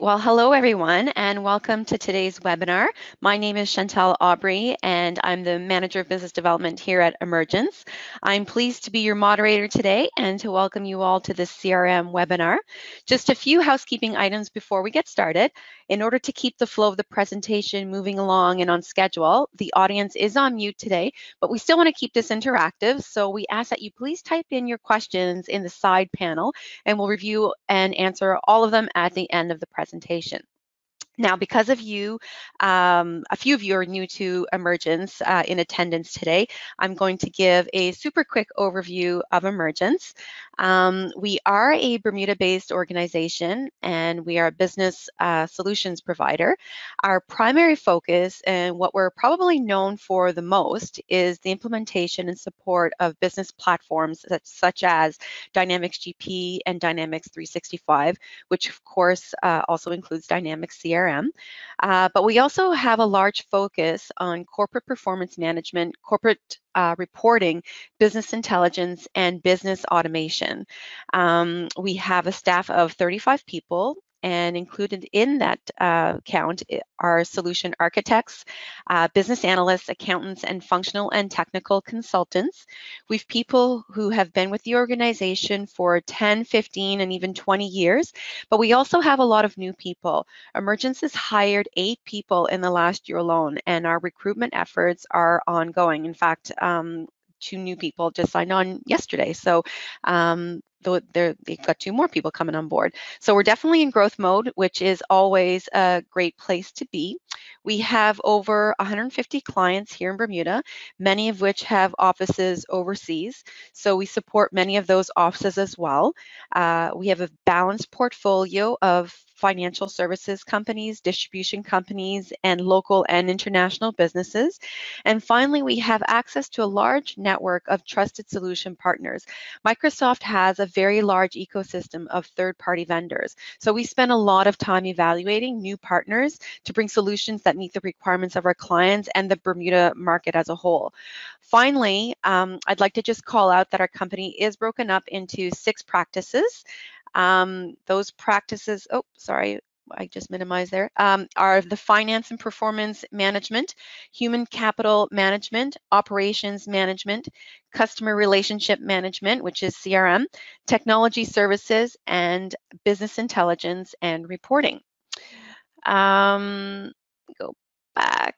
Well, hello everyone, and welcome to today's webinar. My name is Chantelle Aubrey, and I'm the Manager of Business Development here at Emergence. I'm pleased to be your moderator today and to welcome you all to this CRM webinar. Just a few housekeeping items before we get started. In order to keep the flow of the presentation moving along and on schedule, the audience is on mute today, but we still want to keep this interactive, so we ask that you please type in your questions in the side panel, and we'll review and answer all of them at the end of the presentation. Now, because of you, a few of you are new to Emergence in attendance today, I'm going to give a super quick overview of Emergence. We are a Bermuda-based organization, and we are a business solutions provider. Our primary focus, and what we're probably known for the most, is the implementation and support of business platforms such as Dynamics GP and Dynamics 365, which of course also includes Dynamics CRM. But we also have a large focus on corporate performance management, corporate reporting, business intelligence, and business automation. We have a staff of 35 people, and included in that count are solution architects, business analysts, accountants, and functional and technical consultants. We've people who have been with the organization for 10, 15, and even 20 years, but we also have a lot of new people. Emergence has hired 8 people in the last year alone, and our recruitment efforts are ongoing. In fact, 2 new people just signed on yesterday, so they've got 2 more people coming on board. So we're definitely in growth mode, which is always a great place to be. We have over 150 clients here in Bermuda, many of which have offices overseas. So we support many of those offices as well. We have a balanced portfolio of financial services companies, distribution companies, and local and international businesses. And finally, we have access to a large network of trusted solution partners. Microsoft has a very large ecosystem of third-party vendors. So we spend a lot of time evaluating new partners to bring solutions that meet the requirements of our clients and the Bermuda market as a whole. Finally, I'd like to just call out that our company is broken up into 6 practices. Those practices, oh, sorry, I just minimized there, are the finance and performance management, human capital management, operations management, customer relationship management, which is CRM, technology services, and business intelligence and reporting. Go back.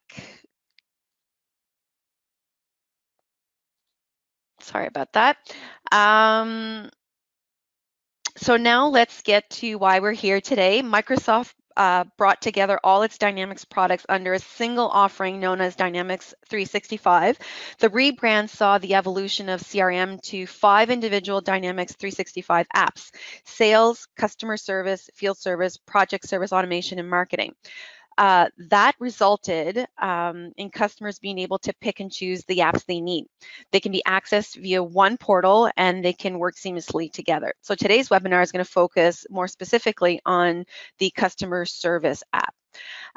Sorry about that. So now let's get to why we're here today. Microsoft brought together all its Dynamics products under a single offering known as Dynamics 365. The rebrand saw the evolution of CRM to 5 individual Dynamics 365 apps: sales, customer service, field service, project service automation, and marketing. That resulted in customers being able to pick and choose the apps they need. They can be accessed via one portal, and they can work seamlessly together. So today's webinar is going to focus more specifically on the customer service app.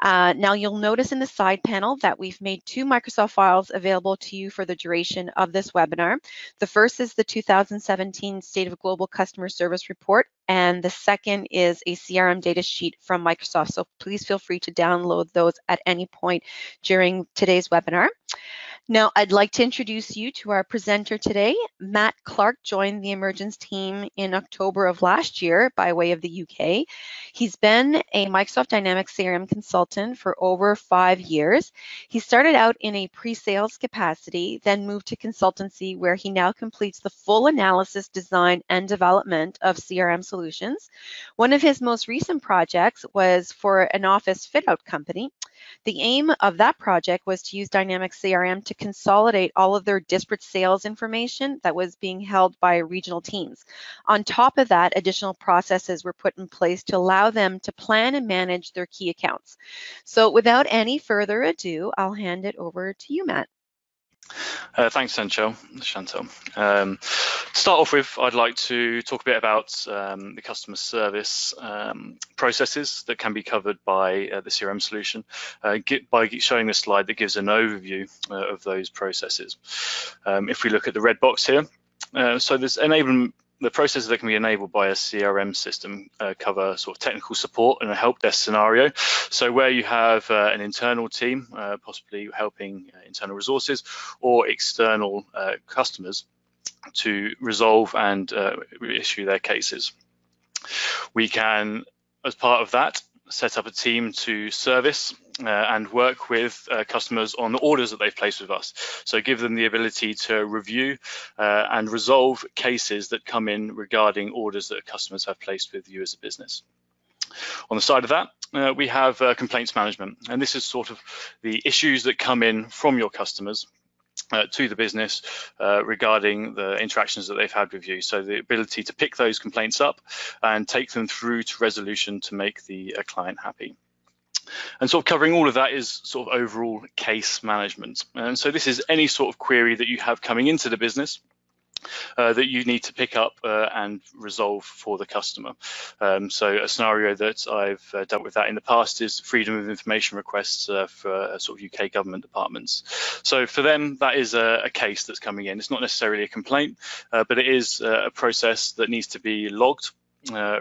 Now you'll notice in the side panel that we've made 2 Microsoft files available to you for the duration of this webinar. The first is the 2017 State of Global Customer Service Report, and the second is a CRM data sheet from Microsoft. So please feel free to download those at any point during today's webinar. Now I'd like to introduce you to our presenter today. Matt Clark joined the Emergence team in October of last year by way of the UK. He's been a Microsoft Dynamics CRM consultant for over 5 years. He started out in a pre-sales capacity, then moved to consultancy, where he now completes the full analysis, design, and development of CRM solutions. One of his most recent projects was for an office fit-out company. The aim of that project was to use Dynamics CRM to consolidate all of their disparate sales information that was being held by regional teams. On top of that, additional processes were put in place to allow them to plan and manage their key accounts. So without any further ado, I'll hand it over to you, Matt. Thanks, Chantelle. To start off with, I'd like to talk a bit about the customer service processes that can be covered by the CRM solution by showing this slide that gives an overview of those processes. If we look at the red box here, so there's enablement The processes that can be enabled by a CRM system cover sort of technical support and a help desk scenario. So where you have an internal team, possibly helping internal resources or external customers to resolve and issue their cases. We can, as part of that, set up a team to service and work with customers on the orders that they've placed with us. So give them the ability to review and resolve cases that come in regarding orders that customers have placed with you as a business. On the side of that, we have complaints management, and this is sort of the issues that come in from your customers to the business regarding the interactions that they've had with you. So the ability to pick those complaints up and take them through to resolution to make the client happy. And sort of covering all of that is sort of overall case management. And so this is any sort of query that you have coming into the business that you need to pick up and resolve for the customer. So a scenario that I've dealt with that in the past is freedom of information requests for sort of UK government departments. So for them, that is a case that's coming in. It's not necessarily a complaint, but it is a process that needs to be logged,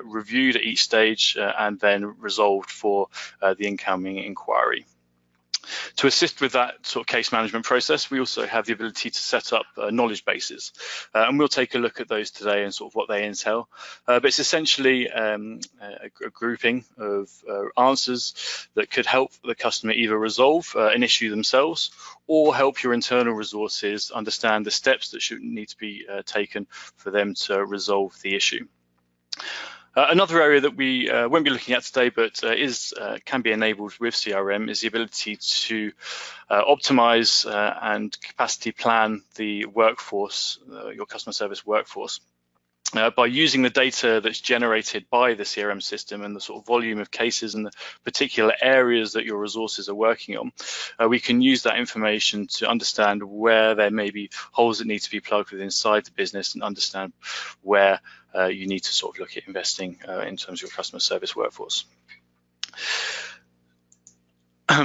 reviewed at each stage, and then resolved for the incoming inquiry. To assist with that sort of case management process, we also have the ability to set up knowledge bases, and we'll take a look at those today and sort of what they entail. But it's essentially a grouping of answers that could help the customer either resolve an issue themselves or help your internal resources understand the steps that should need to be taken for them to resolve the issue. Another area that we won't be looking at today, but can be enabled with CRM, is the ability to optimize and capacity plan the workforce, your customer service workforce, by using the data that's generated by the CRM system and the sort of volume of cases and the particular areas that your resources are working on. We can use that information to understand where there may be holes that need to be plugged with inside the business and understand where you need to sort of look at investing in terms of your customer service workforce.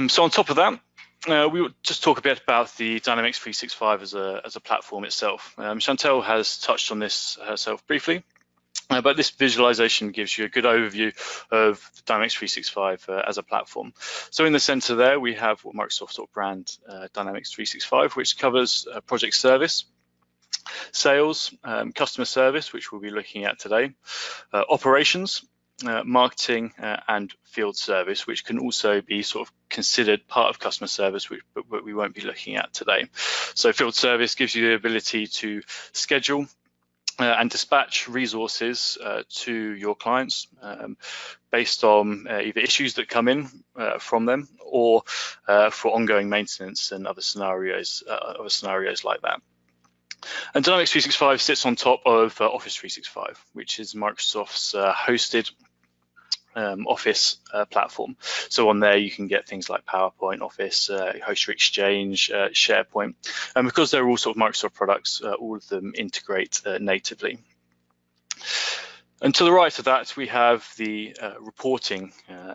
So on top of that, we will just talk a bit about the Dynamics 365 as a platform itself. Chantelle has touched on this herself briefly, but this visualization gives you a good overview of Dynamics 365 as a platform. So in the center there, we have what Microsoft sort of brand Dynamics 365, which covers project service, sales, customer service, which we'll be looking at today, operations, marketing and field service, which can also be sort of considered part of customer service, but we won't be looking at today. So field service gives you the ability to schedule and dispatch resources to your clients based on either issues that come in from them or for ongoing maintenance and other scenarios like that. And Dynamics 365 sits on top of Office 365, which is Microsoft's hosted Office platform. So on there you can get things like PowerPoint, Office, host your Exchange, SharePoint, and because they're all sort of Microsoft products, all of them integrate natively. And to the right of that, we have the reporting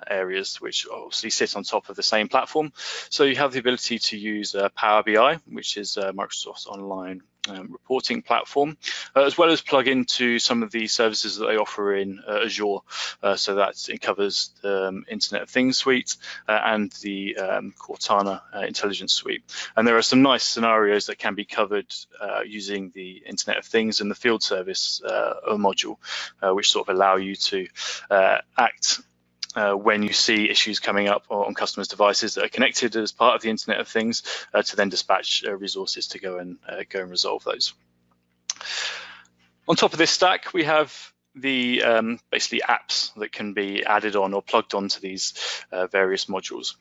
areas, which obviously sit on top of the same platform. So you have the ability to use Power BI, which is Microsoft's online reporting platform, as well as plug into some of the services that they offer in Azure. So that it covers the Internet of Things suite and the Cortana intelligence suite. And there are some nice scenarios that can be covered using the Internet of Things and the field service module, which sort of allow you to act when you see issues coming up on customers' devices that are connected as part of the Internet of Things, to then dispatch resources to go and resolve those. On top of this stack, we have the basically apps that can be added on or plugged onto these various modules.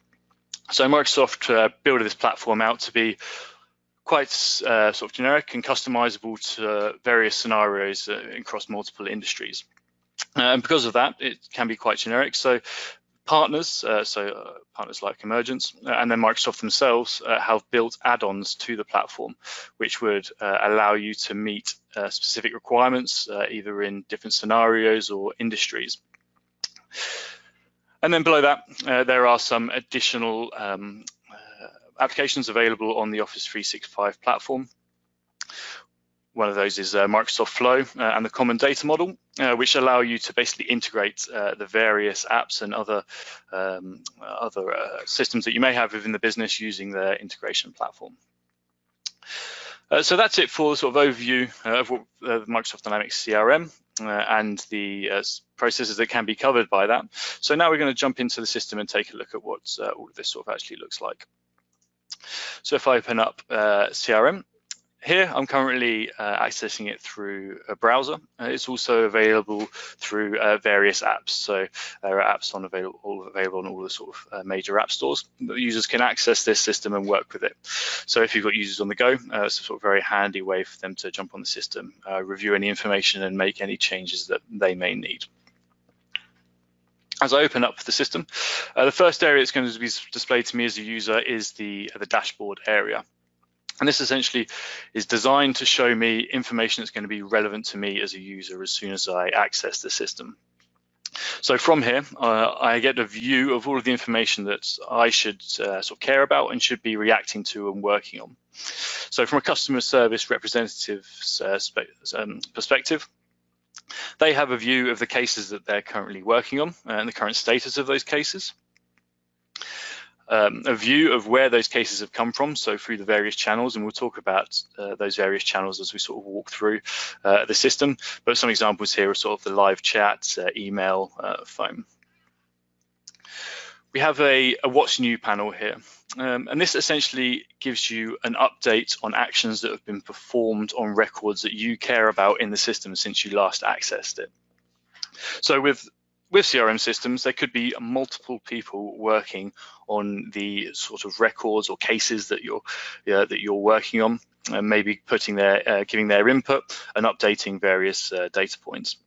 So Microsoft built this platform out to be quite sort of generic and customizable to various scenarios across multiple industries. And because of that, it can be quite generic. So partners, partners like Emergence and then Microsoft themselves have built add-ons to the platform, which would allow you to meet specific requirements, either in different scenarios or industries. And then below that, there are some additional applications available on the Office 365 platform, One of those is Microsoft Flow and the Common Data Model, which allow you to basically integrate the various apps and other systems that you may have within the business using their integration platform. So that's it for sort of overview of what, Microsoft Dynamics CRM and the processes that can be covered by that. So now we're going to jump into the system and take a look at what all of this sort of actually looks like. So if I open up CRM, here I'm currently accessing it through a browser. It's also available through various apps. So there are apps on available on all the sort of major app stores. The users can access this system and work with it. So if you've got users on the go, it's a sort of very handy way for them to jump on the system, review any information and make any changes that they may need. As I open up the system, the first area that's going to be displayed to me as a user is the dashboard area. And this essentially is designed to show me information that's going to be relevant to me as a user as soon as I access the system. So from here, I get a view of all of the information that I should sort of care about and should be reacting to and working on. So from a customer service representative's perspective, they have a view of the cases that they're currently working on and the current status of those cases. A view of where those cases have come from, so through the various channels, and we'll talk about those various channels as we sort of walk through the system, but some examples here are sort of the live chat, email, phone. We have a what's new panel here, and this essentially gives you an update on actions that have been performed on records that you care about in the system since you last accessed it. So with CRM systems, there could be multiple people working on the sort of records or cases that you're working on, and maybe putting giving their input and updating various data points.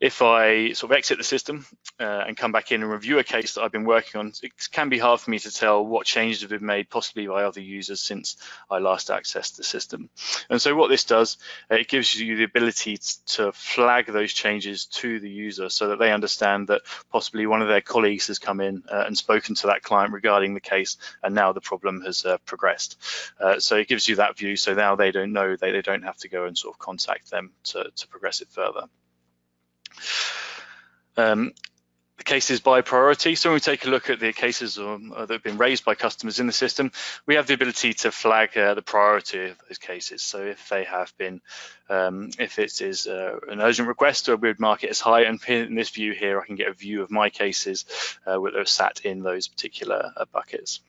If I sort of exit the system and come back in and review a case that I've been working on, it can be hard for me to tell what changes have been made possibly by other users since I last accessed the system. And so what this does, it gives you the ability to flag those changes to the user so that they understand that possibly one of their colleagues has come in and spoken to that client regarding the case, and now the problem has progressed. So it gives you that view, so now they don't know, they don't have to go and sort of contact them to progress it further. The cases by priority. So when we take a look at the cases that have been raised by customers in the system, we have the ability to flag the priority of those cases. So if they have been, if it is an urgent request, we would mark it as high. And in this view here, I can get a view of my cases where they're sat in those particular buckets.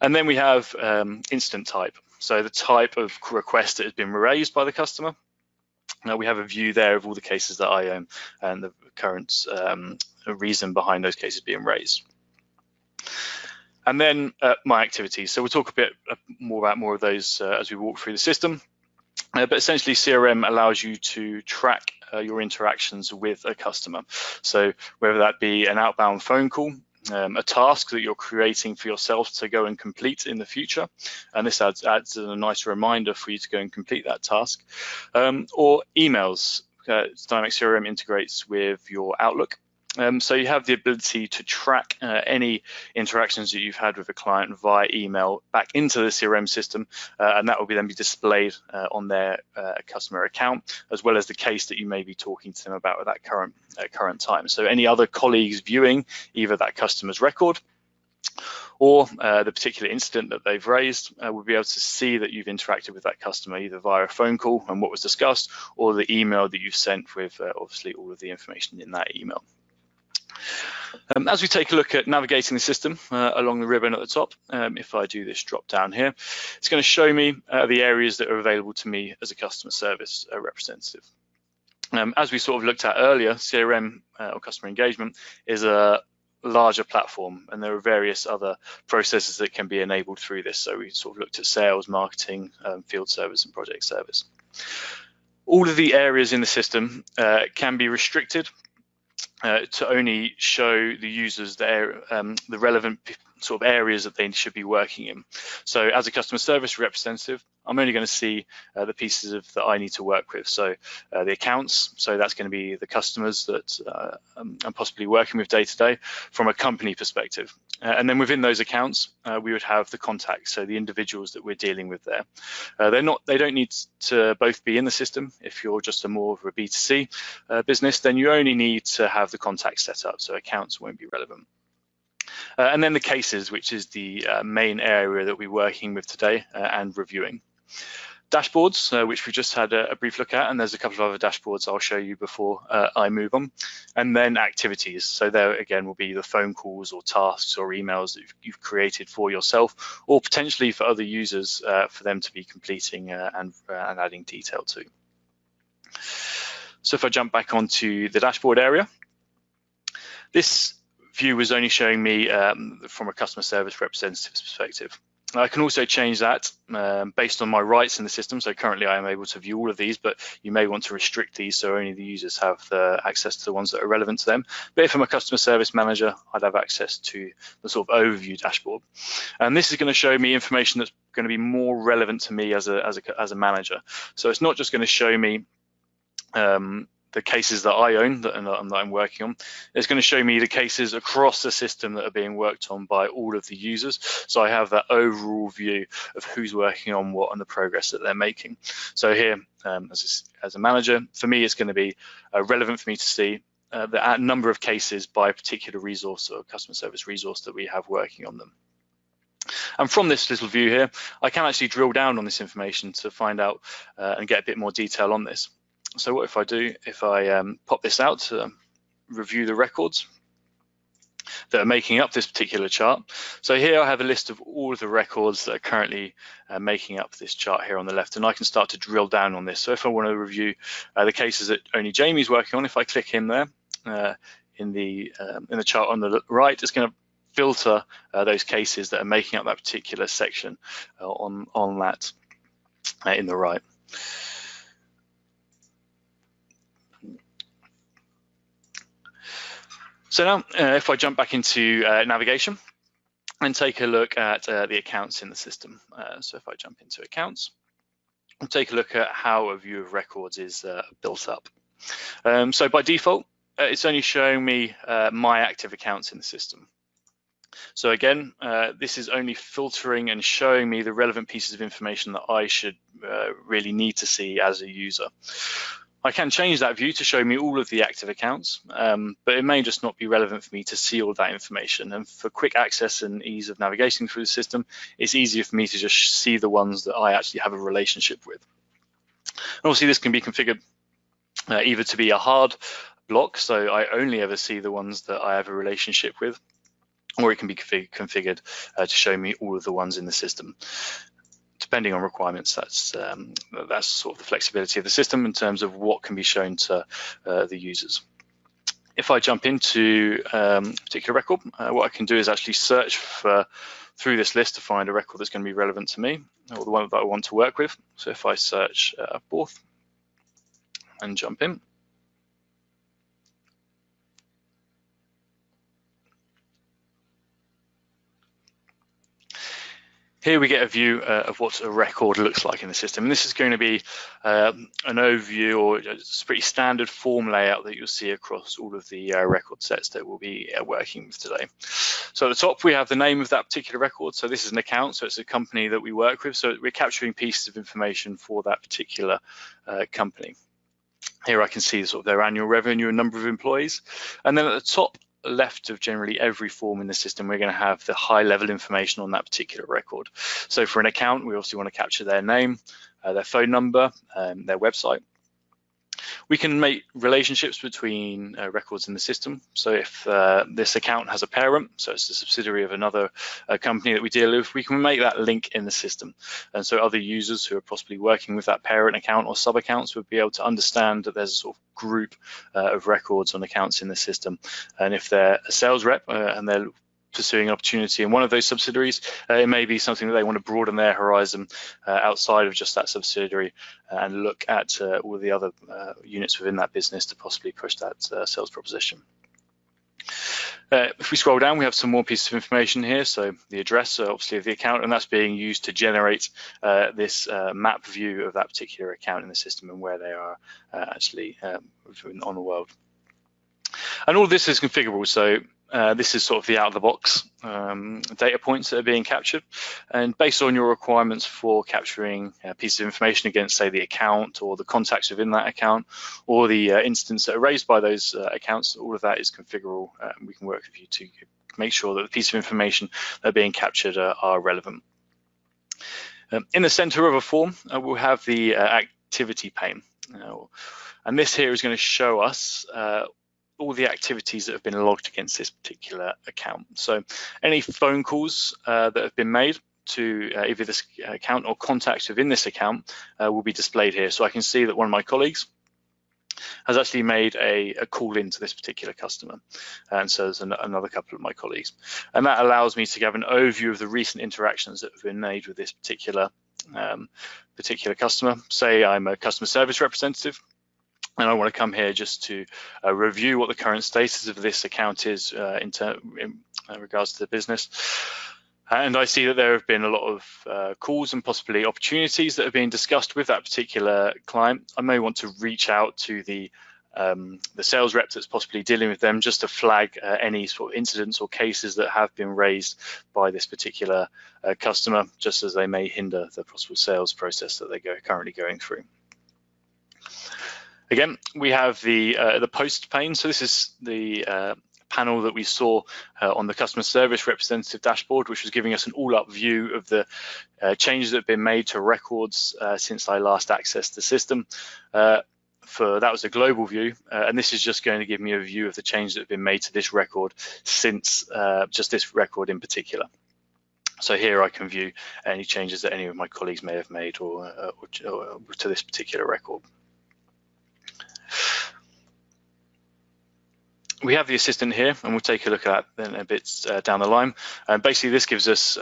And then we have instant type. So the type of request that has been raised by the customer. Now we have a view there of all the cases that I own and the current reason behind those cases being raised. And then my activities. So we'll talk a bit more about more of those as we walk through the system. But essentially CRM allows you to track your interactions with a customer. So whether that be an outbound phone call, a task that you're creating for yourself to go and complete in the future, and this adds a nice reminder for you to go and complete that task, or emails. Dynamics CRM integrates with your Outlook, so you have the ability to track any interactions that you've had with a client via email back into the CRM system, and that will then be displayed on their customer account, as well as the case that you may be talking to them about at that current time. So any other colleagues viewing either that customer's record or the particular incident that they've raised will be able to see that you've interacted with that customer either via a phone call and what was discussed, or the email that you've sent with obviously all of the information in that email. As we take a look at navigating the system along the ribbon at the top, if I do this drop down here, it's going to show me the areas that are available to me as a customer service representative. As we sort of looked at earlier, CRM or customer engagement is a larger platform, and there are various other processes that can be enabled through this. So we sort of looked at sales, marketing, field service and project service. All of the areas in the system can be restricted to only show the users the relevant sort of areas that they should be working in. So as a customer service representative, I'm only going to see the pieces that I need to work with. So the accounts, so that's going to be the customers that I'm possibly working with day to day. From a company perspective, And then within those accounts, we would have the contacts, so the individuals that we're dealing with there. They don't need to both be in the system. If you're just a more of a B2C business, then you only need to have the contacts set up, so accounts won't be relevant. And then the cases, which is the main area that we're working with today and reviewing. Dashboards, which we just had a brief look at, and there's a couple of other dashboards I'll show you before I move on. And then activities, so there again will be the phone calls or tasks or emails that you've created for yourself or potentially for other users for them to be completing and adding detail to. So if I jump back onto the dashboard area, this view was only showing me from a customer service representative's perspective. I can also change that based on my rights in the system. So currently I am able to view all of these, but you may want to restrict these so only the users have the access to the ones that are relevant to them. But if I'm a customer service manager, I'd have access to the sort of overview dashboard. And this is going to show me information that's going to be more relevant to me as a manager. So it's not just going to show me the cases that I own that I'm working on. It's going to show me the cases across the system that are being worked on by all of the users. So I have that overall view of who's working on what and the progress that they're making. So here, as a manager, for me, it's going to be relevant for me to see the number of cases by a particular resource or customer service resource that we have working on them. And from this little view here, I can actually drill down on this information to find out and get a bit more detail on this. So what if I do, if I pop this out to review the records that are making up this particular chart. So here I have a list of all of the records that are currently making up this chart here on the left, and I can start to drill down on this. So if I want to review the cases that only Jamie's working on, if I click in there in the chart on the right, it's going to filter those cases that are making up that particular section on that in the right. So now, if I jump back into navigation and take a look at the accounts in the system. So if I jump into accounts, I'll take a look at how a view of records is built up. So by default, it's only showing me my active accounts in the system. So again, this is only filtering and showing me the relevant pieces of information that I should really need to see as a user. I can change that view to show me all of the active accounts, but it may just not be relevant for me to see all that information. And for quick access and ease of navigation through the system, it's easier for me to just see the ones that I actually have a relationship with. And obviously this can be configured either to be a hard block, so I only ever see the ones that I have a relationship with, or it can be configured to show me all of the ones in the system. Depending on requirements, that's sort of the flexibility of the system in terms of what can be shown to the users. If I jump into a particular record, what I can do is actually search through this list to find a record that's going to be relevant to me or the one that I want to work with. So if I search Borth and jump in, here we get a view of what a record looks like in the system. And this is going to be an overview or it's a pretty standard form layout that you'll see across all of the record sets that we'll be working with today. So at the top, we have the name of that particular record. So this is an account, so it's a company that we work with. So we're capturing pieces of information for that particular company. Here I can see sort of their annual revenue and number of employees. And then at the top left of generally every form in the system, we're going to have the high level information on that particular record. So for an account, we also want to capture their name, their phone number, their website. We can make relationships between records in the system. So if this account has a parent, so it's a subsidiary of another company that we deal with, we can make that link in the system. And so other users who are possibly working with that parent account or sub accounts would be able to understand that there's a sort of group of records on accounts in the system. And if they're a sales rep and they're pursuing an opportunity in one of those subsidiaries, it may be something that they want to broaden their horizon outside of just that subsidiary and look at all the other units within that business to possibly push that sales proposition. If we scroll down, we have some more pieces of information here. So the address, obviously, of the account, and that's being used to generate this map view of that particular account in the system and where they are actually on the world. And all this is configurable, so This is sort of the out-of-the-box data points that are being captured, and based on your requirements for capturing pieces of information against, say, the account or the contacts within that account or the incidents that are raised by those accounts, all of that is configurable. We can work with you to make sure that the piece of information that are being captured are relevant. In the center of a form, we'll have the activity pane, and this here is going to show us all the activities that have been logged against this particular account. So any phone calls that have been made to either this account or contacts within this account will be displayed here. So I can see that one of my colleagues has actually made a call in to this particular customer. And so there's another couple of my colleagues. And that allows me to have an overview of the recent interactions that have been made with this particular customer. Say I'm a customer service representative, and I want to come here just to review what the current status of this account is in regards to the business. And I see that there have been a lot of calls and possibly opportunities that have been discussed with that particular client. I may want to reach out to the sales rep that's possibly dealing with them just to flag any sort of incidents or cases that have been raised by this particular customer, just as they may hinder the possible sales process that they're currently going through. Again, we have the post pane. So this is the panel that we saw on the customer service representative dashboard, which was giving us an all-up view of the changes that have been made to records since I last accessed the system. That was a global view, and this is just going to give me a view of the changes that have been made to this record since just this record in particular. So here I can view any changes that any of my colleagues may have made or to this particular record. We have the assistant here, and we'll take a look at that then a bit down the line. Basically, this gives us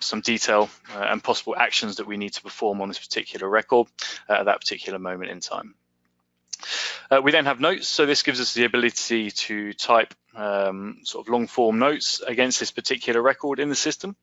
some detail and possible actions that we need to perform on this particular record at that particular moment in time. We then have notes, so this gives us the ability to type sort of long form notes against this particular record in the system,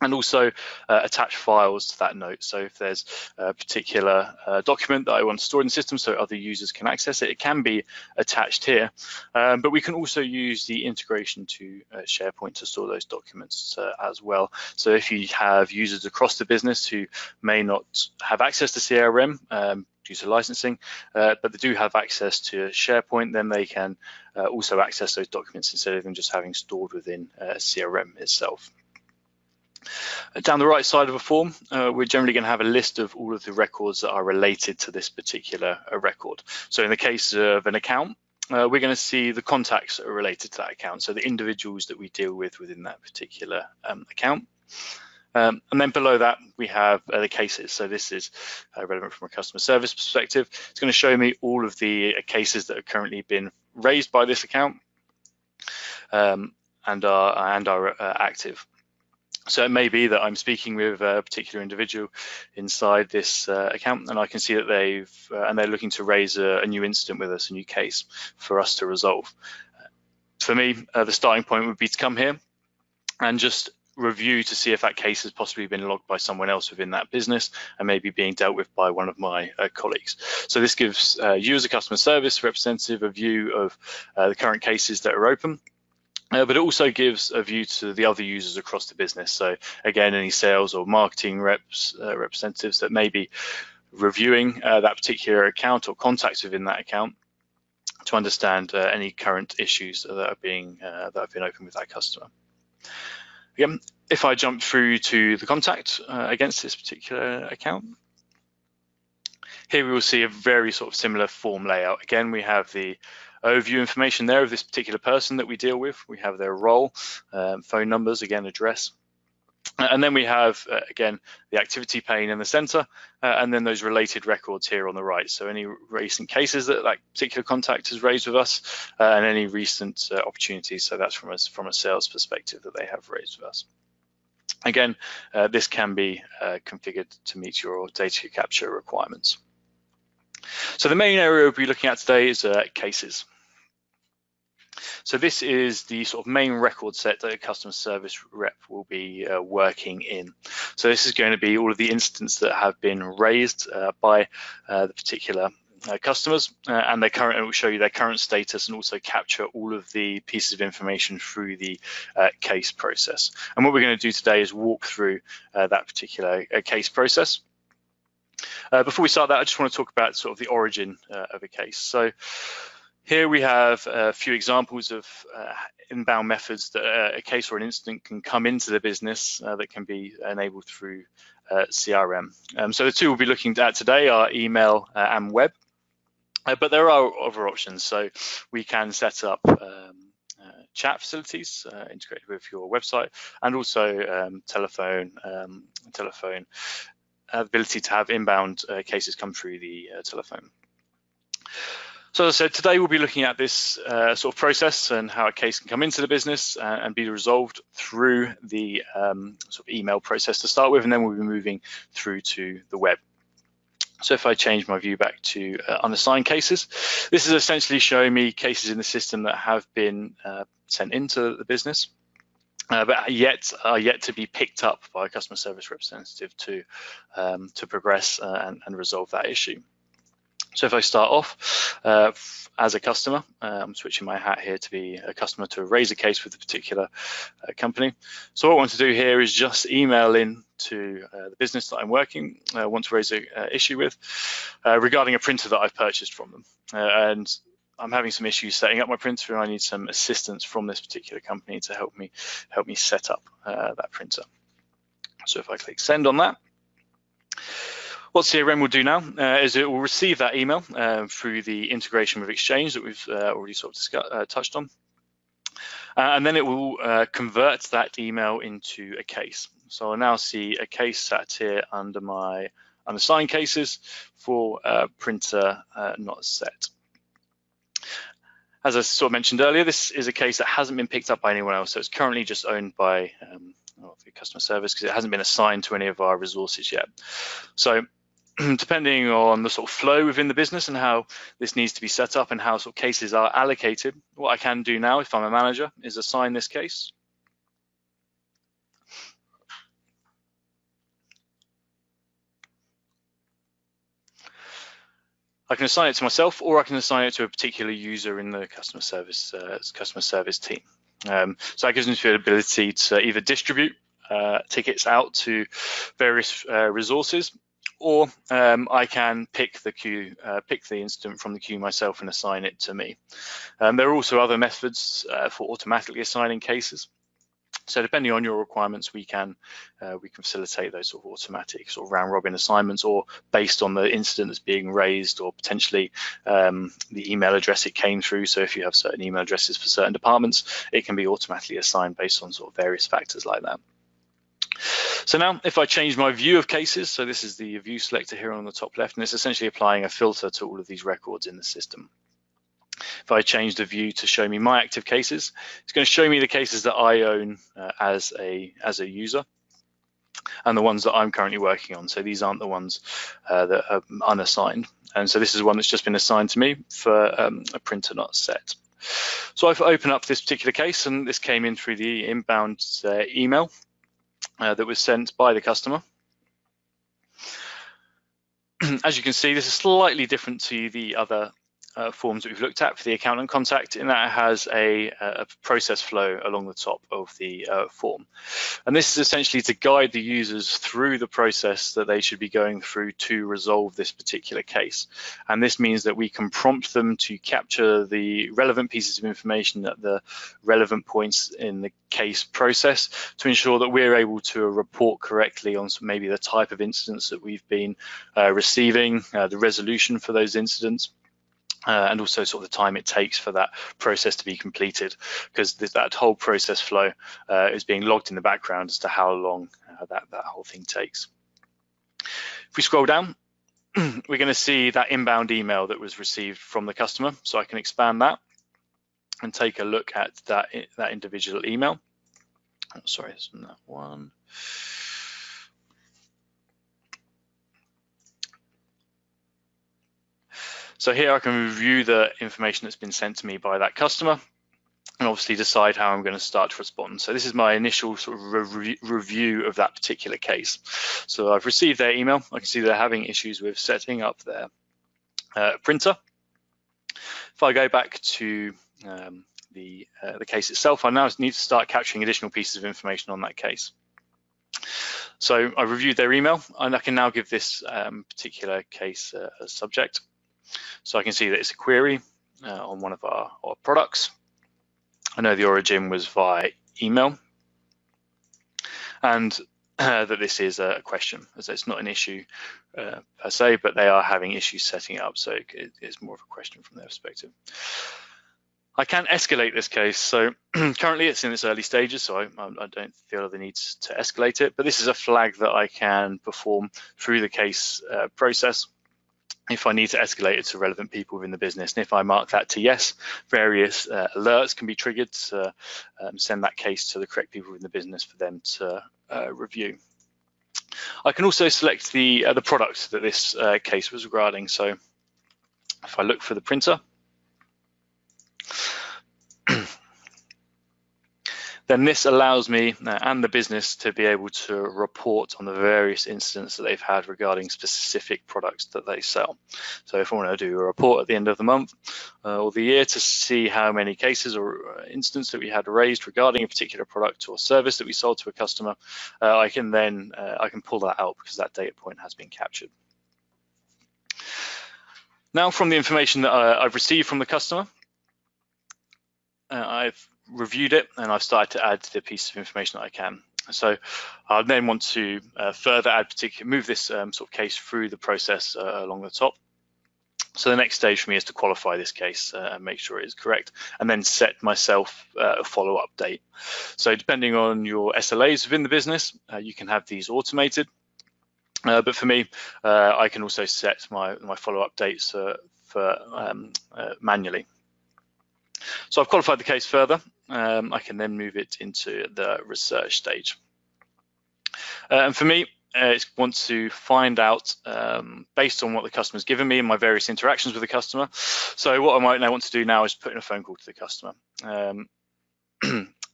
and also attach files to that note. So if there's a particular document that I want to store in the system so other users can access it, it can be attached here. But we can also use the integration to SharePoint to store those documents as well. So if you have users across the business who may not have access to CRM due to licensing, but they do have access to SharePoint, then they can also access those documents instead of them just having stored within CRM itself. Down the right side of a form, we're generally going to have a list of all of the records that are related to this particular record. So in the case of an account, we're going to see the contacts that are related to that account, so the individuals that we deal with within that particular account. And then below that, we have the cases. So this is relevant from a customer service perspective. It's going to show me all of the cases that have currently been raised by this account and are active. So it may be that I'm speaking with a particular individual inside this account, and I can see that they're looking to raise a new incident with us, a new case for us to resolve. For me, the starting point would be to come here and just review to see if that case has possibly been logged by someone else within that business and maybe being dealt with by one of my colleagues. So this gives you as a customer service representative a view of the current cases that are open. But it also gives a view to the other users across the business. So again, any sales or marketing representatives that may be reviewing that particular account or contacts within that account to understand any current issues that have been open with that customer. Again, if I jump through to the contact against this particular account, here we will see a very sort of similar form layout. Again, we have the overview information there of this particular person that we deal with. We have their role, phone numbers, again, address. And then we have, again, the activity pane in the center, and then those related records here on the right. So any recent cases that that particular contact has raised with us, and any recent opportunities. So that's from a sales perspective that they have raised with us. Again, this can be configured to meet your data capture requirements. So the main area we'll be looking at today is cases. So this is the sort of main record set that a customer service rep will be working in. So this is going to be all of the incidents that have been raised by the particular customers, and it will show you their current status and also capture all of the pieces of information through the case process. And what we're going to do today is walk through that particular case process. Before we start that, I just want to talk about sort of the origin of a case. So here we have a few examples of inbound methods that a case or an incident can come into the business that can be enabled through CRM. So the two we'll be looking at today are email and web, but there are other options. So we can set up chat facilities integrated with your website, and also telephone ability to have inbound cases come through the telephone. So as I said, today we'll be looking at this sort of process and how a case can come into the business and be resolved through the sort of email process to start with, and then we'll be moving through to the web. So if I change my view back to unassigned cases, this is essentially showing me cases in the system that have been sent into the business, but yet are yet to be picked up by a customer service representative to progress and resolve that issue. So if I start off as a customer, I'm switching my hat here to be a customer to raise a case with a particular company. So what I want to do here is just email in to the business that I'm working, want to raise an issue with regarding a printer that I've purchased from them. And I'm having some issues setting up my printer, and I need some assistance from this particular company to help me set up that printer. So if I click send on that, what CRM will do now is it will receive that email through the integration with Exchange that we've already sort of touched on, and then it will convert that email into a case. So I now see a case sat here under my unassigned cases for printer not set. As I sort of mentioned earlier, this is a case that hasn't been picked up by anyone else, so it's currently just owned by the customer service because it hasn't been assigned to any of our resources yet. So depending on the sort of flow within the business and how this needs to be set up and how sort of cases are allocated, what I can do now if I'm a manager is assign this case. I can assign it to myself, or I can assign it to a particular user in the customer service team. So that gives me the ability to either distribute tickets out to various resources, or I can pick the queue, pick the incident from the queue myself and assign it to me. There are also other methods for automatically assigning cases. So depending on your requirements, we can facilitate those sort of automatic sort of round robin assignments, or based on the incident that's being raised, or potentially the email address it came through. So if you have certain email addresses for certain departments, it can be automatically assigned based on sort of various factors like that. So now if I change my view of cases, so this is the view selector here on the top left, and it's essentially applying a filter to all of these records in the system. If I change the view to show me my active cases, it's going to show me the cases that I own as a user and the ones that I'm currently working on. So these aren't the ones that are unassigned. And so this is one that's just been assigned to me for a printer not set. So I've opened up this particular case, and this came in through the inbound email that was sent by the customer. As you can see, this is slightly different to the other forms that we've looked at for the account and contact, in that it has a process flow along the top of the form. And this is essentially to guide the users through the process that they should be going through to resolve this particular case. And this means that we can prompt them to capture the relevant pieces of information at the relevant points in the case process to ensure that we're able to report correctly on maybe the type of incidents that we've been receiving, the resolution for those incidents, and also sort of the time it takes for that process to be completed, because that whole process flow is being logged in the background as to how long that whole thing takes. If we scroll down, we're going to see that inbound email that was received from the customer. So I can expand that and take a look at that individual email. Oh, sorry, it's not that one. So here I can review the information that's been sent to me by that customer and obviously decide how I'm going to start to respond. So this is my initial sort of review of that particular case. So I've received their email. I can see they're having issues with setting up their printer. If I go back to the case itself, I now need to start capturing additional pieces of information on that case. So I reviewed their email, and I can now give this particular case a subject. So I can see that it's a query on one of our products. I know the origin was via email, and that this is a question, as it's not an issue per se, but they are having issues setting it up, so it's more of a question from their perspective. I can escalate this case, so currently it's in its early stages, so I don't feel the need to escalate it, but this is a flag that I can perform through the case process if I need to escalate it to relevant people within the business. And if I mark that to yes, various alerts can be triggered to send that case to the correct people within the business for them to review. I can also select the product that this case was regarding. So if I look for the printer, then this allows me and the business to be able to report on the various incidents that they've had regarding specific products that they sell. So if I want to do a report at the end of the month or the year to see how many cases or incidents that we had raised regarding a particular product or service that we sold to a customer, I can then I can pull that out because that data point has been captured. Now, from the information that I've received from the customer, I've reviewed it and I've started to add the piece of information that I can. So I then want to further add, move this sort of case through the process along the top. So the next stage for me is to qualify this case and make sure it is correct, and then set myself a follow-up date. So depending on your SLAs within the business, you can have these automated. But for me, I can also set my follow-up dates for manually. So I've qualified the case further. I can then move it into the research stage. And for me, I want to find out, based on what the customer's given me and my various interactions with the customer. So what I might now want to do now is put in a phone call to the customer.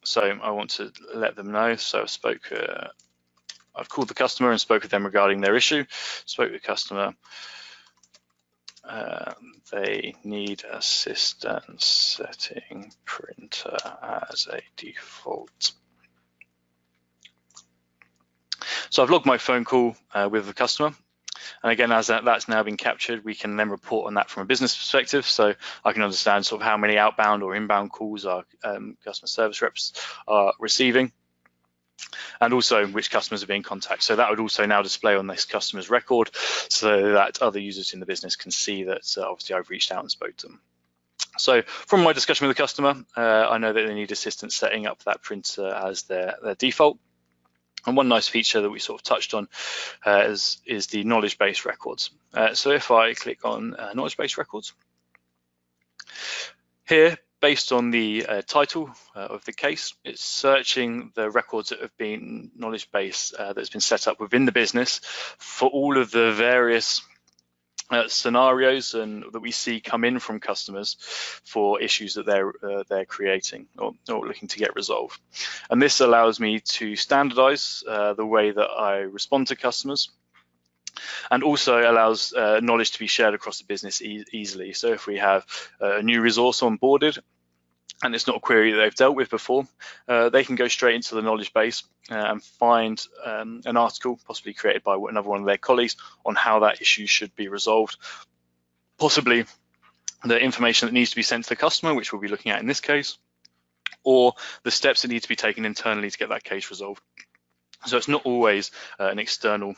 So I want to let them know. So I've called the customer and spoke with them regarding their issue. Spoke with the customer. They need assistance setting printer as a default. So I've logged my phone call with the customer. And again, as that's now been captured, we can then report on that from a business perspective. So I can understand sort of how many outbound or inbound calls our customer service reps are receiving, and also which customers are being contacted. So that would also now display on this customer's record so that other users in the business can see that obviously I've reached out and spoke to them. So from my discussion with the customer, I know that they need assistance setting up that printer as their default. And one nice feature that we sort of touched on is the knowledge base records. So if I click on knowledge base records, here, based on the title of the case, it's searching the records that have been knowledge base that's been set up within the business for all of the various scenarios and that we see come in from customers for issues that they're creating or looking to get resolved. And this allows me to standardize the way that I respond to customers, and also allows knowledge to be shared across the business easily. So if we have a new resource onboarded and it's not a query that they've dealt with before, they can go straight into the knowledge base and find an article, possibly created by another one of their colleagues, on how that issue should be resolved. Possibly the information that needs to be sent to the customer, which we'll be looking at in this case, or the steps that need to be taken internally to get that case resolved. So it's not always an external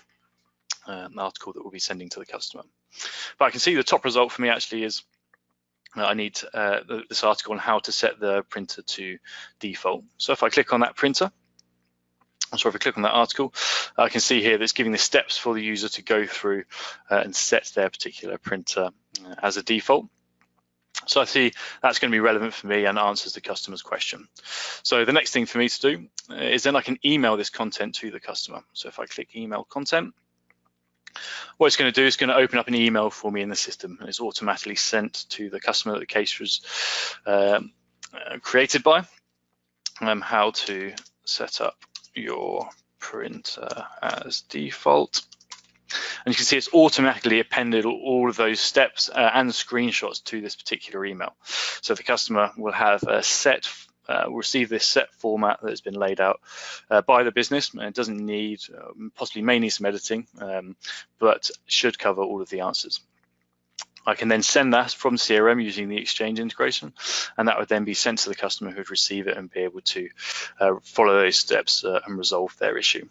article that we'll be sending to the customer. But I can see the top result for me actually is I need this article on how to set the printer to default. So if I click on that printer, if I click on that article, I can see here that's giving the steps for the user to go through and set their particular printer as a default. So I see that's going to be relevant for me and answers the customer's question. So the next thing for me to do is then I can email this content to the customer. So if I click email content, what it's going to do is going to open up an email for me in the system, and it's automatically sent to the customer that the case was created by. How to set up your printer as default. And you can see it's automatically appended all of those steps and screenshots to this particular email. So the customer will have a set, will receive this set format that's been laid out by the business, and it doesn't need, possibly may need some editing, but should cover all of the answers. I can then send that from CRM using the Exchange integration, and that would then be sent to the customer who would receive it and be able to follow those steps and resolve their issue.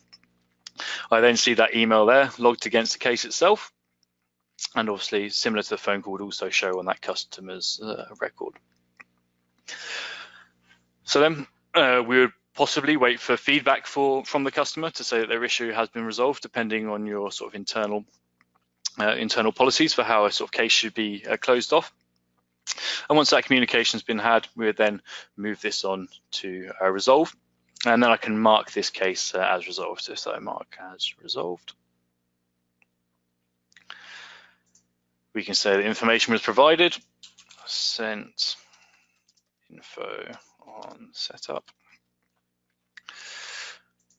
I then see that email there logged against the case itself, and obviously similar to the phone call would also show on that customer's record. So then we would possibly wait for feedback from the customer to say that their issue has been resolved, depending on your sort of internal policies for how a sort of case should be closed off. And once that communication has been had, we would then move this on to resolve, and then I can mark this case as resolved. So mark as resolved. We can say the information was provided, sent info on setup.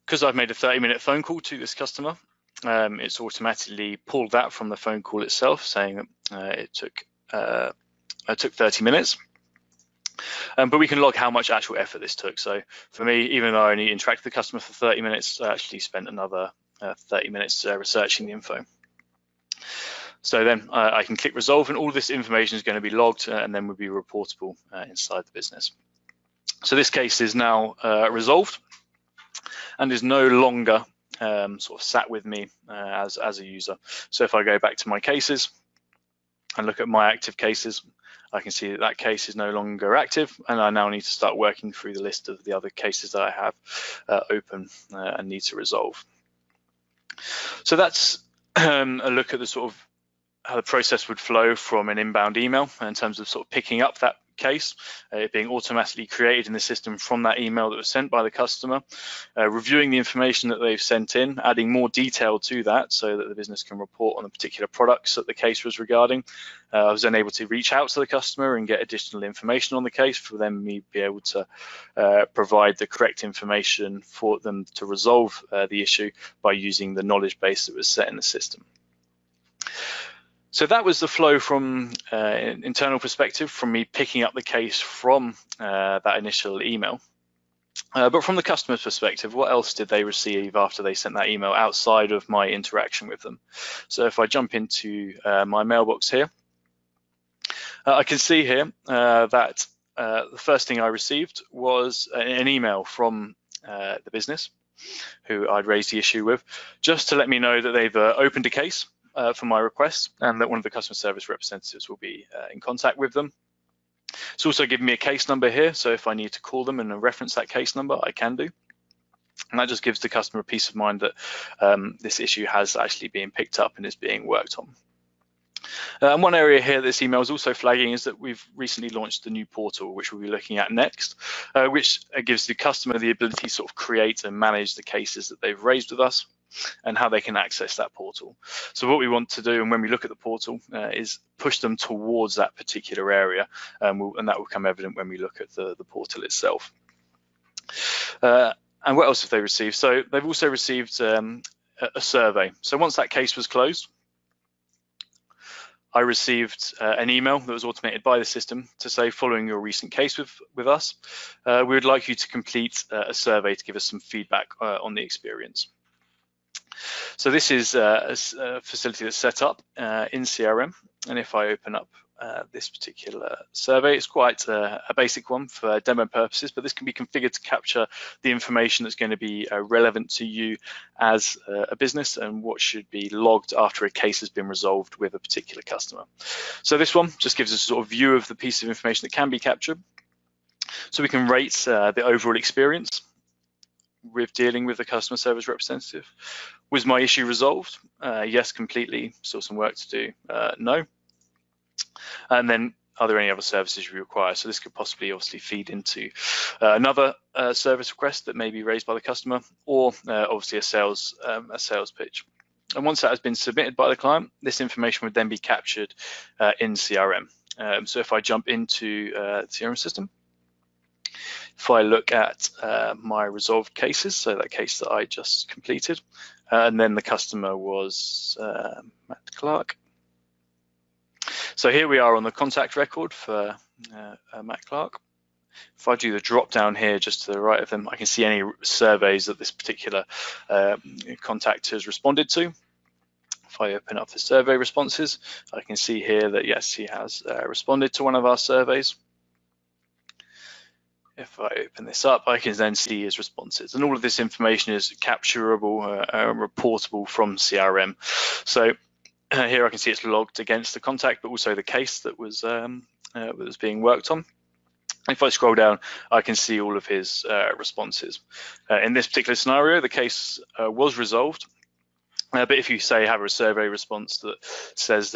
Because I've made a 30-minute phone call to this customer, it's automatically pulled that from the phone call itself, saying that it took 30 minutes. But we can log how much actual effort this took. So for me, even though I only interacted with the customer for 30 minutes, I actually spent another 30 minutes researching the info. So then I can click resolve, and all this information is going to be logged and then will be reportable inside the business. So this case is now resolved and is no longer sort of sat with me as a user. So if I go back to my cases and look at my active cases, I can see that that case is no longer active, and I now need to start working through the list of the other cases that I have open and need to resolve. So that's a look at the sort of how the process would flow from an inbound email in terms of sort of picking up that case, it being automatically created in the system from that email that was sent by the customer, reviewing the information that they've sent in, adding more detail to that so that the business can report on the particular products that the case was regarding. I was then able to reach out to the customer and get additional information on the case for them to be able to provide the correct information for them to resolve the issue by using the knowledge base that was set in the system. So that was the flow from an internal perspective, from me picking up the case from that initial email. But from the customer's perspective, what else did they receive after they sent that email outside of my interaction with them? So if I jump into my mailbox here, I can see here that the first thing I received was an email from the business who I'd raised the issue with, just to let me know that they've opened a case for my request, and that one of the customer service representatives will be in contact with them. It's also given me a case number here, so if I need to call them and reference that case number, I can do. And that just gives the customer peace of mind that this issue has actually been picked up and is being worked on. And one area here this email is also flagging is that we've recently launched the new portal, which we'll be looking at next, which gives the customer the ability to sort of create and manage the cases that they've raised with us and how they can access that portal. So what we want to do, and when we look at the portal, is push them towards that particular area, and that will become evident when we look at the portal itself. And what else have they received? So they've also received a survey. So once that case was closed, I received an email that was automated by the system to say, following your recent case with us, we would like you to complete a survey to give us some feedback on the experience. So this is a facility that's set up in CRM, and if I open up this particular survey, it's quite a basic one for demo purposes, but this can be configured to capture the information that's going to be relevant to you as a business and what should be logged after a case has been resolved with a particular customer. So this one just gives us a sort of view of the piece of information that can be captured, so we can rate the overall experience with dealing with the customer service representative. Was my issue resolved? Yes, completely. Still some work to do. No. And then, are there any other services you require? So this could possibly obviously feed into another service request that may be raised by the customer, or obviously a sales pitch. And once that has been submitted by the client, this information would then be captured in CRM. So if I jump into the CRM system, If I look at my resolved cases, so that case that I just completed, and then the customer was Matt Clark. So here we are on the contact record for Matt Clark. If I do the drop down here just to the right of them, I can see any surveys that this particular contact has responded to. If I open up the survey responses, I can see here that yes, he has responded to one of our surveys. If I open this up, I can then see his responses, and all of this information is capturable and reportable from CRM. So here I can see it's logged against the contact, but also the case that was being worked on. If I scroll down, I can see all of his responses. In this particular scenario, the case was resolved. But if you say have a survey response that says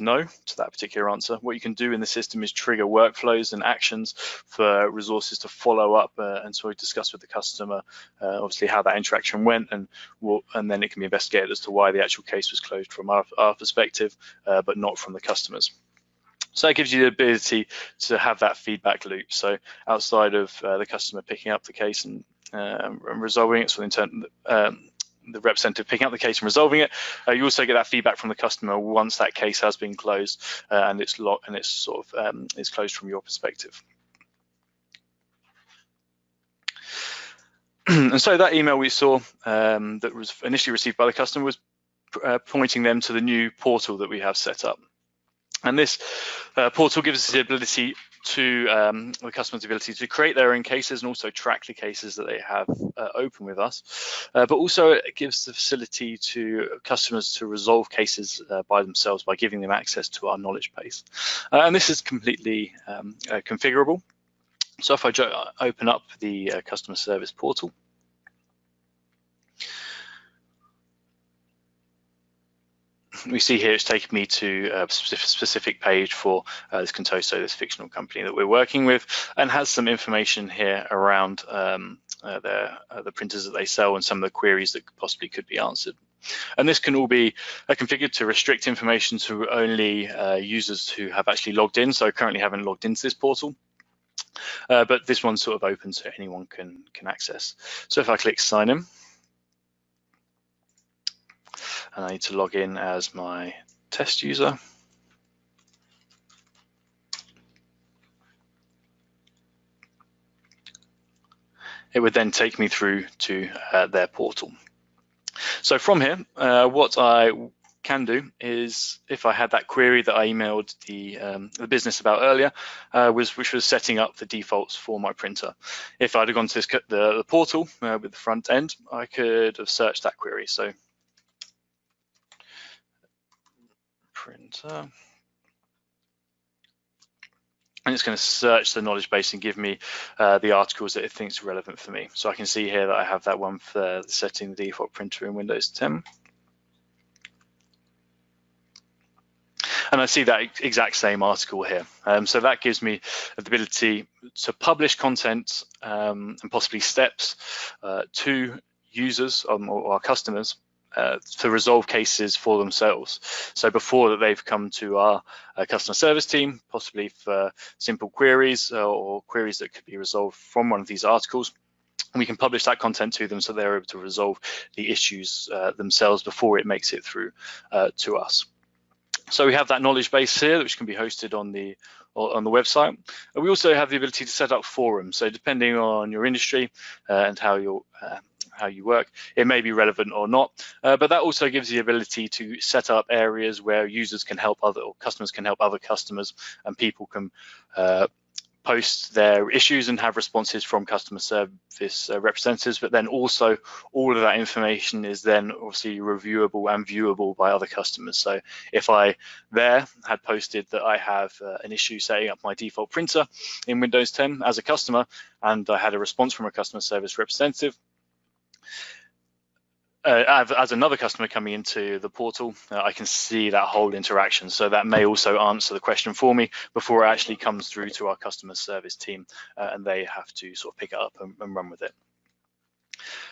no to that particular answer, what you can do in the system is trigger workflows and actions for resources to follow up and sort of discuss with the customer, obviously how that interaction went, and then it can be investigated as to why the actual case was closed from our perspective, but not from the customer's. So that gives you the ability to have that feedback loop. So outside of the customer picking up the case and resolving it, so in turn, the representative picking up the case and resolving it, you also get that feedback from the customer once that case has been closed and it's locked and it's sort of is closed from your perspective. And so that email we saw that was initially received by the customer was pointing them to the new portal that we have set up. And this portal gives us the ability to the customer's ability to create their own cases and also track the cases that they have open with us, but also it gives the facility to customers to resolve cases by themselves by giving them access to our knowledge base. And this is completely configurable. So if I open up the customer service portal, we see here it's taking me to a specific page for this Contoso, this fictional company that we're working with, and has some information here around the printers that they sell and some of the queries that possibly could be answered. And this can all be configured to restrict information to only users who have actually logged in, so I currently haven't logged into this portal. But this one's sort of open so anyone can access. So if I click sign in, and I need to log in as my test user. It would then take me through to their portal. So from here, what I can do is, if I had that query that I emailed the business about earlier, which was setting up the defaults for my printer. If I'd have gone to this, the portal with the front end, I could have searched that query. So printer, and it's going to search the knowledge base and give me the articles that it thinks are relevant for me. So I can see here that I have that one for setting the default printer in Windows 10. And I see that exact same article here. So that gives me the ability to publish content and possibly steps to users or our customers to resolve cases for themselves. So before that, they've come to our customer service team, possibly for simple queries or queries that could be resolved from one of these articles. And we can publish that content to them so they're able to resolve the issues themselves before it makes it through to us. So we have that knowledge base here, which can be hosted on the website. And we also have the ability to set up forums. So depending on your industry and how you work, it may be relevant or not, but that also gives the ability to set up areas where users can help other, or customers can help other customers, and people can post their issues and have responses from customer service representatives, but then also all of that information is then obviously reviewable and viewable by other customers. So if I there had posted that I have an issue setting up my default printer in Windows 10 as a customer, and I had a response from a customer service representative, as another customer coming into the portal, I can see that whole interaction. So that may also answer the question for me before it actually comes through to our customer service team, and they have to sort of pick it up and run with it.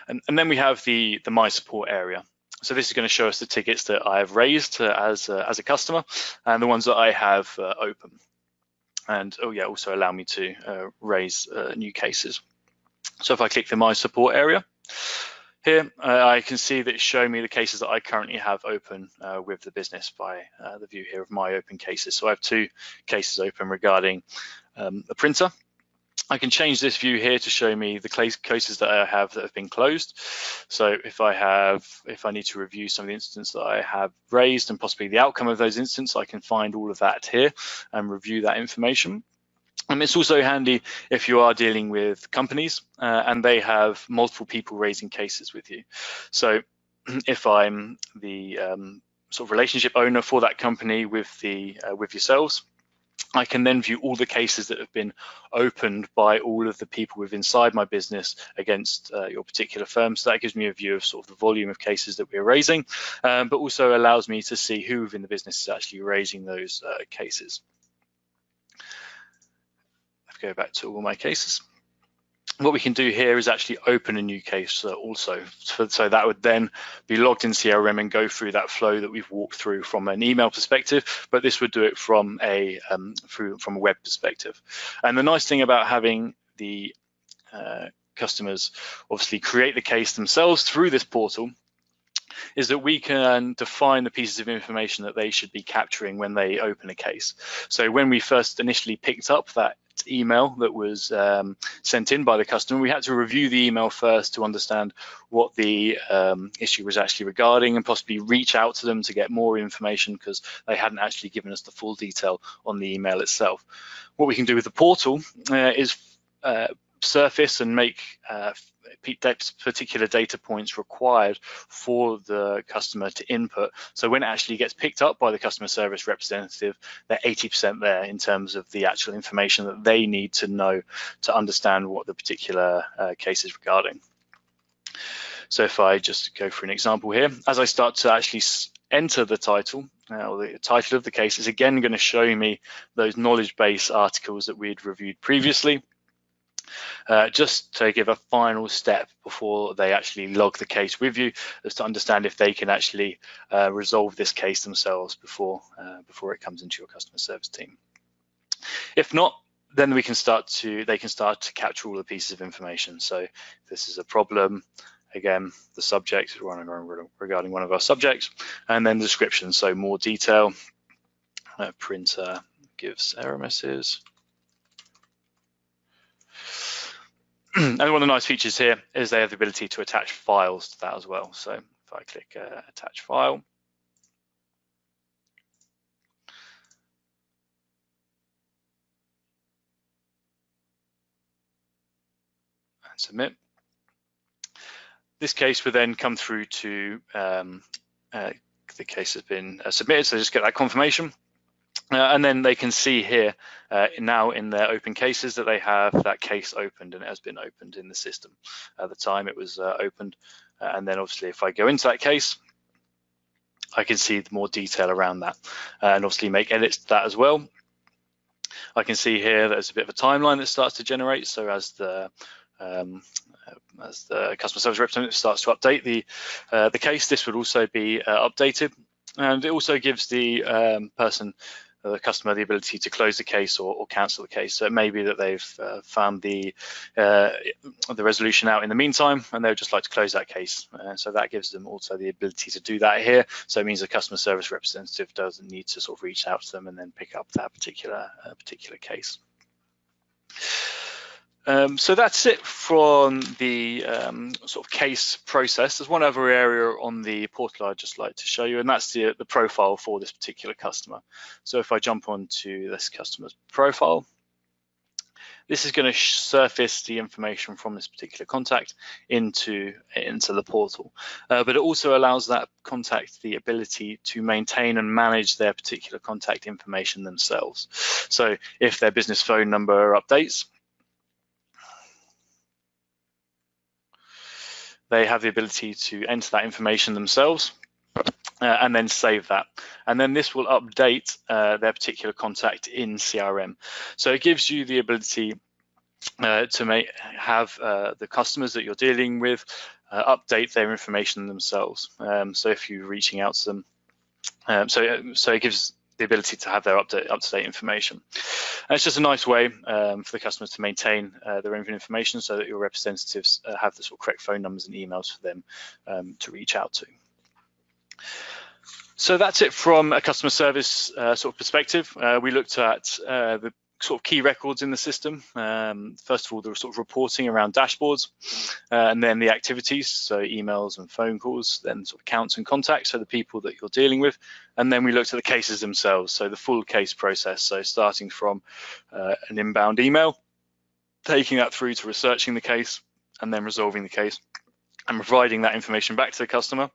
And then we have the My Support area. So this is going to show us the tickets that I have raised as a customer and the ones that I have open. and oh yeah, also allow me to raise new cases. So if I click the My Support area here, I can see that it's showing me the cases that I currently have open with the business by the view here of my open cases. So I have two cases open regarding a printer. I can change this view here to show me the cases that I have that have been closed. So if I need to review some of the incidents that I have raised and possibly the outcome of those incidents, I can find all of that here and review that information. And it's also handy if you are dealing with companies and they have multiple people raising cases with you. So if I'm the sort of relationship owner for that company with yourselves, I can then view all the cases that have been opened by all of the people within inside my business against your particular firm. So that gives me a view of sort of the volume of cases that we're raising, but also allows me to see who within the business is actually raising those cases. Let's go back to all my cases. What we can do here is actually open a new case also. So that would then be logged in CRM and go through that flow that we've walked through from an email perspective, but this would do it from a web perspective. And the nice thing about having the customers obviously create the case themselves through this portal is that we can define the pieces of information that they should be capturing when they open a case. So when we first initially picked up that email that was sent in by the customer, we had to review the email first to understand what the issue was actually regarding and possibly reach out to them to get more information because they hadn't actually given us the full detail on the email itself. What we can do with the portal is surface and make particular data points required for the customer to input. So when it actually gets picked up by the customer service representative, they're 80% there in terms of the actual information that they need to know to understand what the particular case is regarding. So if I just go for an example here, as I start to actually enter the title, or the title of the case is again going to show me those knowledge base articles that we had reviewed previously. Just to give a final step before they actually log the case with you, is to understand if they can actually resolve this case themselves before it comes into your customer service team. If not, then we can they can start to capture all the pieces of information. So this is a problem. Again, the subject regarding one of our subjects, and then the description. So more detail. Printer gives error messages. And one of the nice features here is they have the ability to attach files to that as well. So if I click attach file, and submit, this case will then come through to the case has been submitted. So just get that confirmation. And then they can see here now in their open cases that they have that case opened and it has been opened in the system at the time it was opened. And then obviously if I go into that case, I can see the more detail around that and obviously make edits to that as well. I can see here there's a bit of a timeline that starts to generate. So as the customer service representative starts to update the case, this would also be updated. And it also gives the the customer the ability to close the case or cancel the case. So it may be that they've found the resolution out in the meantime and they would just like to close that case. So that gives them also the ability to do that here. So it means the customer service representative doesn't need to sort of reach out to them and then pick up that particular case. So that's it from the sort of case process. There's one other area on the portal I'd just like to show you, and that's the profile for this particular customer. So if I jump onto this customer's profile, this is going to surface the information from this particular contact into the portal. But it also allows that contact the ability to maintain and manage their particular contact information themselves. So if their business phone number updates, they have the ability to enter that information themselves and then save that. And then this will update their particular contact in CRM. So it gives you the ability to have the customers that you're dealing with update their information themselves. So if you're reaching out to them, so it gives the ability to have their up-to-date information. And it's just a nice way for the customers to maintain their own information so that your representatives have the sort of correct phone numbers and emails for them to reach out to. So that's it from a customer service sort of perspective. We looked at the sort of key records in the system. First of all, the sort of reporting around dashboards, and then the activities, so emails and phone calls, then sort of accounts and contacts, so the people that you're dealing with. And then we looked at the cases themselves, so the full case process, so starting from an inbound email, taking that through to researching the case, and then resolving the case, and providing that information back to the customer,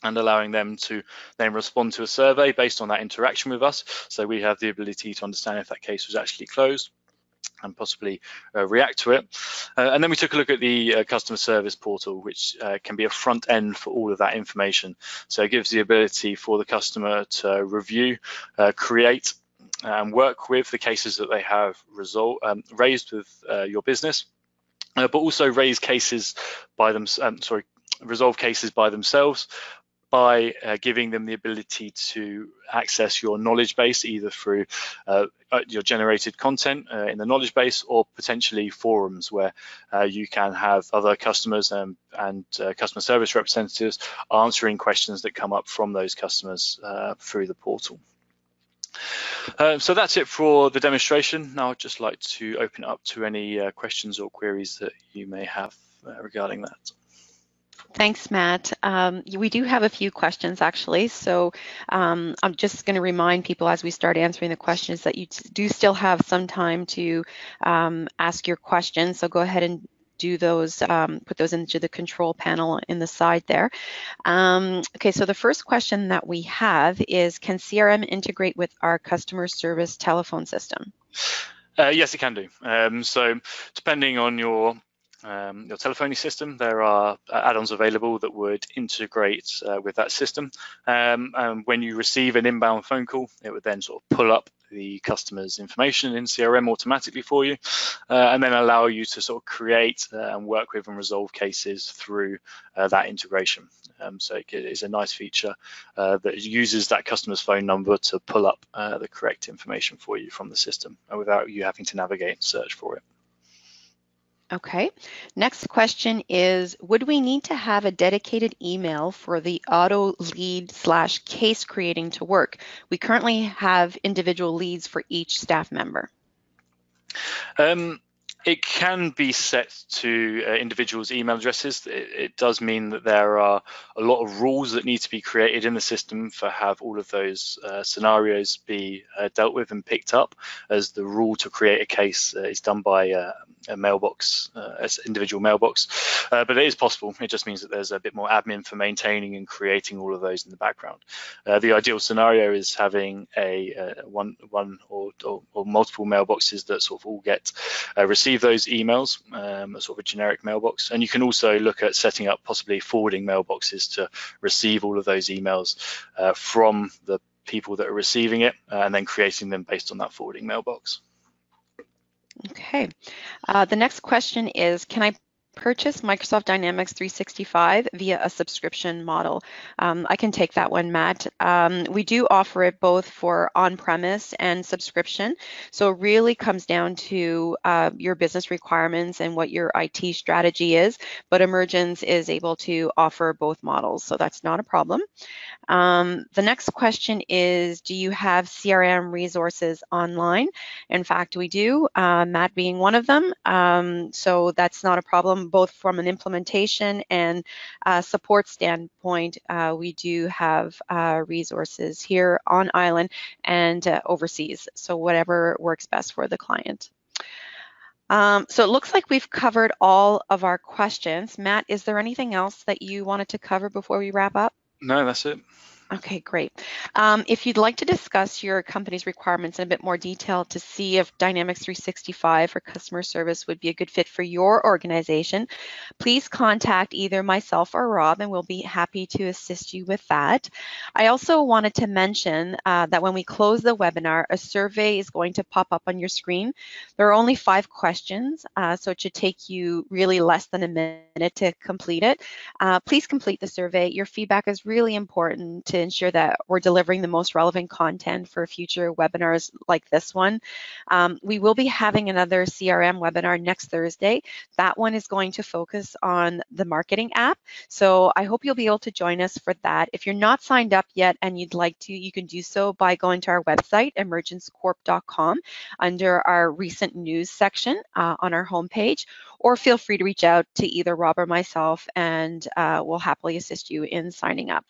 and allowing them to then respond to a survey based on that interaction with us. So we have the ability to understand if that case was actually closed and possibly react to it. And then we took a look at the customer service portal, which can be a front end for all of that information. So it gives the ability for the customer to review, create, and work with the cases that they have raised with your business, but also raise cases by them, resolve cases by themselves, by giving them the ability to access your knowledge base, either through your generated content in the knowledge base, or potentially forums where you can have other customers and customer service representatives answering questions that come up from those customers through the portal. So that's it for the demonstration. Now I'd just like to open up to any questions or queries that you may have regarding that. Thanks, Matt. We do have a few questions, actually. So I'm just going to remind people as we start answering the questions that you do still have some time to ask your questions. So go ahead and do those, put those into the control panel in the side there. Okay, so the first question that we have is, can CRM integrate with our customer service telephone system? Yes, it can do. So depending on your telephony system, there are add-ons available that would integrate with that system. And when you receive an inbound phone call, it would then sort of pull up the customer's information in CRM automatically for you, and then allow you to sort of create and work with and resolve cases through that integration. So it is a nice feature that uses that customer's phone number to pull up the correct information for you from the system without you having to navigate and search for it. Okay, next question is, would we need to have a dedicated email for the auto lead / case creating to work? We currently have individual leads for each staff member. It can be set to individuals' email addresses. It does mean that there are a lot of rules that need to be created in the system for how all of those scenarios be dealt with and picked up, as the rule to create a case is done by a mailbox, individual mailbox. But it is possible. It just means that there's a bit more admin for maintaining and creating all of those in the background. The ideal scenario is having a one or multiple mailboxes that sort of all get received those emails, sort of a generic mailbox. And you can also look at setting up possibly forwarding mailboxes to receive all of those emails from the people that are receiving it, and then creating them based on that forwarding mailbox. Okay. The next question is, can I purchase Microsoft Dynamics 365 via a subscription model? I can take that one, Matt. We do offer it both for on-premise and subscription. So it really comes down to your business requirements and what your IT strategy is, but Emergence is able to offer both models, so that's not a problem. The next question is, do you have CRM resources online? In fact, we do, Matt being one of them, so that's not a problem. Both from an implementation and support standpoint, we do have resources here on island and overseas, so whatever works best for the client. So it looks like we've covered all of our questions. Matt, is there anything else that you wanted to cover before we wrap up? No, that's it. Okay, great. If you'd like to discuss your company's requirements in a bit more detail to see if Dynamics 365 for customer service would be a good fit for your organization, please contact either myself or Rob, and we'll be happy to assist you with that. I also wanted to mention that when we close the webinar, a survey is going to pop up on your screen. There are only 5 questions, so it should take you really less than a minute to complete it. Please complete the survey. Your feedback is really important to to ensure that we're delivering the most relevant content for future webinars like this one. We will be having another CRM webinar next Thursday. That one is going to focus on the marketing app. So I hope you'll be able to join us for that. If you're not signed up yet and you'd like to, you can do so by going to our website, emergencecorp.com, under our recent news section on our homepage, or feel free to reach out to either Rob or myself, and we'll happily assist you in signing up.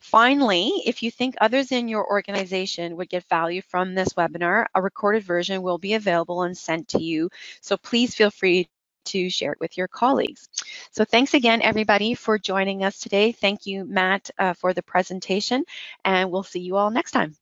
Finally, if you think others in your organization would get value from this webinar, a recorded version will be available and sent to you, so please feel free to share it with your colleagues. So thanks again, everybody, for joining us today. Thank you, Matt, for the presentation, and we'll see you all next time.